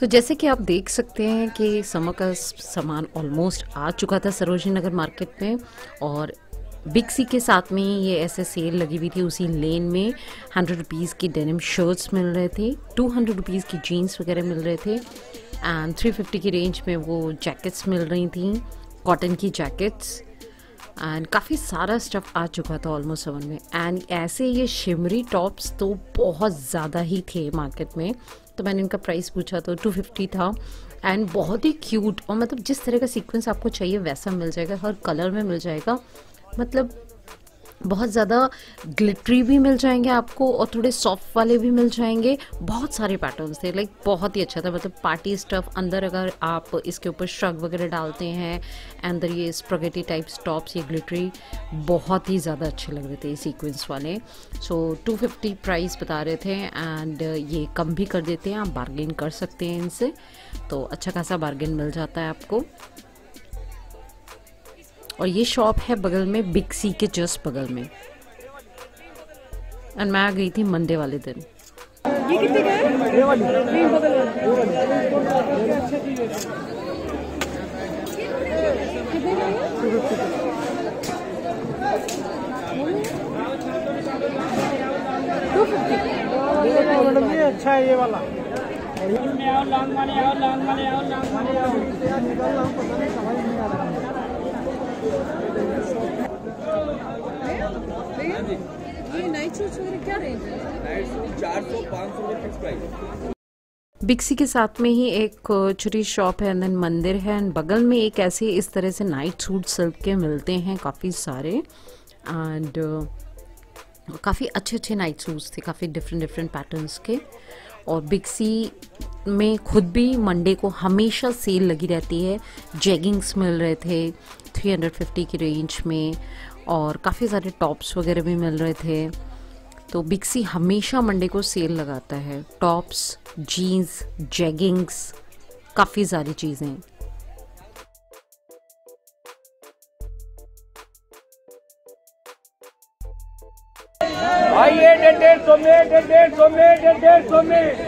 तो जैसे कि आप देख सकते हैं कि समर का सामान ऑलमोस्ट आ चुका था सरोजिनी नगर मार्केट में और बिग सी के साथ में ये ऐसे सेल लगी हुई थी। उसी लेन में 100 रुपीज़ की डेनिम शर्ट्स मिल रहे थे, 200 रुपीज़ की जीन्स वगैरह मिल रहे थे एंड 350 की रेंज में वो जैकेट्स मिल रही थी, कॉटन की जैकेट्स एंड काफ़ी सारा स्टफ़ आ चुका था ऑलमोस्ट समर में। एंड ऐसे ये शिमरी टॉप्स तो बहुत ज़्यादा ही थे मार्केट में, तो मैंने इनका प्राइस पूछा तो 250 था एंड बहुत ही क्यूट और मतलब जिस तरह का सीक्वेंस आपको चाहिए वैसा मिल जाएगा, हर कलर में मिल जाएगा, मतलब बहुत ज़्यादा ग्लिटरी भी मिल जाएंगे आपको और थोड़े सॉफ्ट वाले भी मिल जाएंगे। बहुत सारे पैटर्न्स थे, लाइक बहुत ही अच्छा था, मतलब पार्टी स्टफ़। अंदर अगर आप इसके ऊपर श्रग वगैरह डालते हैं, अंदर ये स्पगेटी टाइप्स टॉप्स, ये ग्लिटरी बहुत ही ज़्यादा अच्छे लग रहे थे, ये सीक्वेंस वाले। सो 250 प्राइस बता रहे थे एंड ये कम भी कर देते हैं, आप बार्गेन कर सकते हैं इनसे, तो अच्छा खासा बार्गेन मिल जाता है आपको। और ये शॉप है बगल में, बिग सी के जस्ट बगल में, और मैं आ गई थी मंडे वाले दिन। ये कितने का है? ये वाली बगल वाली अच्छी चीज है। कितने का है? ये अच्छा है ये वाला। आओ लॉन्ग वाले, आओ लॉन्ग वाले, आओ लॉन्ग वाले, आओ क्या रेंज है? 400-500 में फिक्स प्राइस। बिग सी के साथ में ही एक छुरी शॉप है एंड देन मंदिर है एंड बगल में एक ऐसे इस तरह से नाइट सूट सिल्क के मिलते हैं काफ़ी सारे एंड काफ़ी अच्छे अच्छे नाइट सूट्स थे, काफ़ी डिफरेंट पैटर्न्स के। और बिग सी में खुद भी मंडे को हमेशा सेल लगी रहती है, जेगिंग्स मिल रहे थे 350 की रेंज में और काफ़ी सारे टॉप्स वगैरह भी मिल रहे थे। तो बिग सी हमेशा मंडे को सेल लगाता है, टॉप्स, जीन्स, जेगिंग्स, काफ़ी सारी चीज़ें। आइए 150 में, 150 में, 150 में।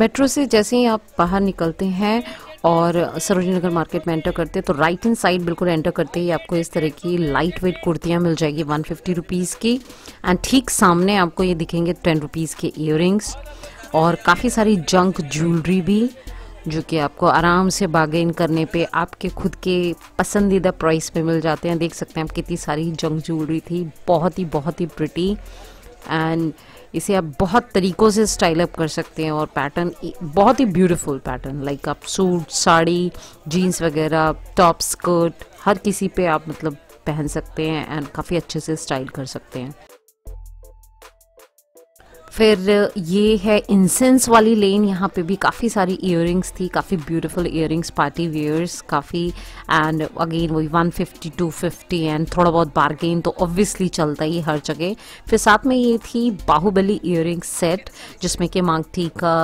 मेट्रो से जैसे ही आप बाहर निकलते हैं और सरोजिनी नगर मार्केट में एंटर करते हैं तो राइट हैंड साइड बिल्कुल एंटर करते ही आपको इस तरह की लाइट वेट कुर्तियाँ मिल जाएगी 150 रुपीज़ की एंड ठीक सामने आपको ये दिखेंगे 10 रुपीज़ के ईयरिंग्स और काफ़ी सारी जंक ज्वेलरी भी, जो कि आपको आराम से बार्गेन करने पे आपके खुद के पसंदीदा प्राइस पे मिल जाते हैं। देख सकते हैं आप कितनी सारी जंक ज्वेलरी थी, बहुत ही प्रिटी एंड इसे आप बहुत तरीक़ों से स्टाइल अप कर सकते हैं और पैटर्न बहुत ही ब्यूटीफुल पैटर्न, लाइक आप सूट, साड़ी, जीन्स वगैरह, टॉप, स्कर्ट, हर किसी पे आप मतलब पहन सकते हैं एंड काफ़ी अच्छे से स्टाइल कर सकते हैं। फिर ये है इंसेंस वाली लेन, यहाँ पे भी काफ़ी सारी ईयरिंग्स थी, काफ़ी ब्यूटीफुल ईयरिंग्स, पार्टी वेयर्स काफ़ी एंड अगेन वही 150, 250 एंड थोड़ा बहुत बार्गेन तो ऑब्वियसली चलता ही हर जगह। फिर साथ में ये थी बाहुबली ईयरिंग्स सेट जिसमें कि मांगटी का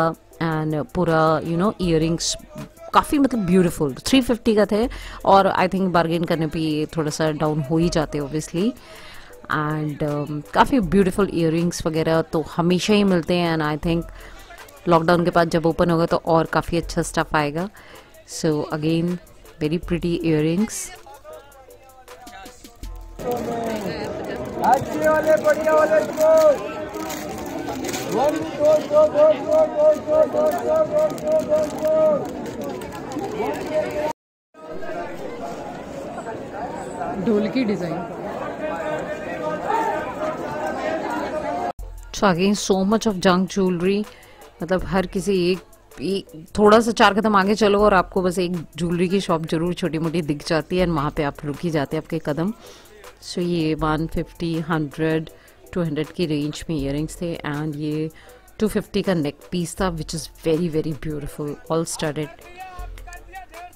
एंड पूरा ईयरिंग्स काफ़ी मतलब ब्यूटीफुल 350 का थे और आई थिंक बार्गेन करने पर ये थोड़ा सा डाउन हो ही जाते ऑब्वियसली एंड काफ़ी ब्यूटीफुल ईयरिंग्स वगैरह तो हमेशा ही मिलते हैं एंड आई थिंक लॉकडाउन के बाद जब ओपन होगा तो और काफ़ी अच्छा स्टफ आएगा। So again very pretty earrings. ढोल की design. So again so much of junk jewellery, मतलब हर किसी एक थोड़ा सा 4 कदम आगे चलो और आपको बस एक ज्वेलरी की शॉप जरूर छोटी मोटी दिख जाती है एंड वहाँ पे आप रुक ही जाते हैं आपके कदम। सो ये 150, 100, 200 की रेंज में ईयरिंग्स थे एंड ये 250 का नेक पीस था which is very beautiful, all studded.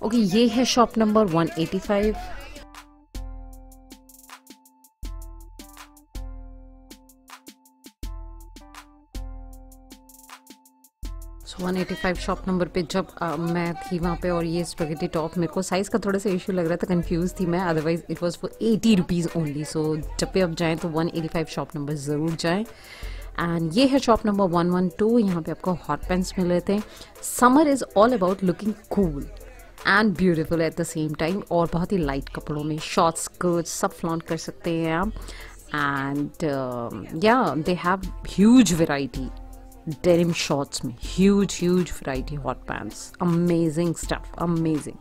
Okay, ये है शॉप नंबर 185। 185 शॉप नंबर पे जब मैं थी वहाँ पे, और ये स्पेगेटी टॉप मेरे को साइज़ का थोड़ा सा इशू लग रहा था, कंफ्यूज थी मैं, otherwise it was for 80 rupees only. So जब भी आप जाएँ तो 185 शॉप नंबर ज़रूर जाएँ। एंड ये है शॉप नंबर 112, यहाँ पे आपको हॉट पैंट्स मिल रहे थे। Summer is all about looking cool and beautiful at the same time, और बहुत ही लाइट कपड़ों में शॉर्ट्स स्कर्ट्स सब फ्लॉन्ट कर सकते हैं आप। एंड या they have huge variety denim shorts में, huge variety hot pants, amazing stuff, amazing.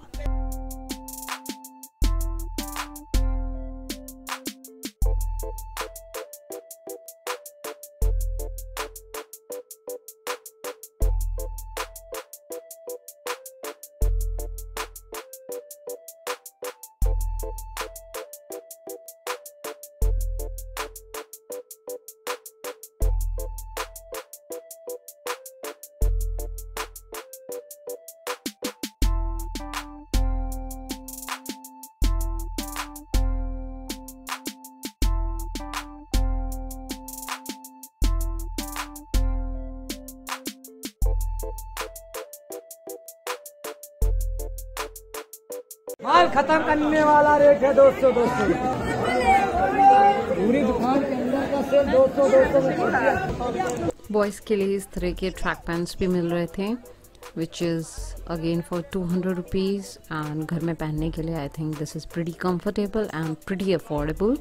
माल खत्म करने वाला रेट है 200 पूरी दुकान के अंदर का सेल 200 बॉयज़ के लिए इस तरह के ट्रैक पैंट्स भी मिल रहे थे, which is again for 200 rupees. And घर में पहनने के लिए I think this is pretty comfortable and pretty affordable.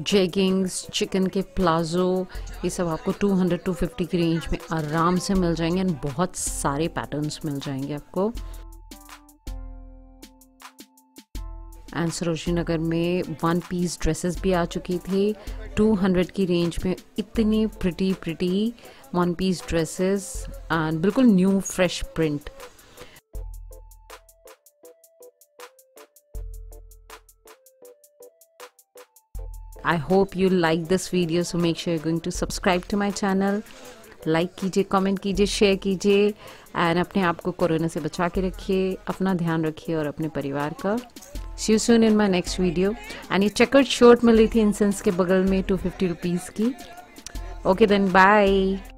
Jeggings, chikan के प्लाजो, ये सब आपको 200-250 की रेंज में आराम से मिल जाएंगे, और बहुत सारे पैटर्न्स मिल जाएंगे आपको। एंड सरोजिनी नगर में वन पीस ड्रेसेस भी आ चुकी थी 200 की रेंज में, इतनी pretty one piece dresses and बिल्कुल new fresh print. I hope you like this video, so make sure you're going to subscribe to my channel, like कीजिए, comment कीजिए, share कीजिए, and अपने आप को कोरोना से बचा के रखिए, अपना ध्यान रखिए और अपने परिवार का। See you soon in my next video। And ये checkered shirt मिली थी इंसेंस के बगल में 250 रुपीज़ की। Okay then, bye।